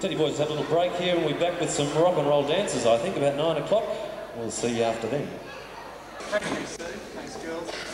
Teddy Boys have a little break here, and we're back with some rock and roll dances, I think, about 9 o'clock. We'll see you after then. Thank you, Steve. Thanks, girls.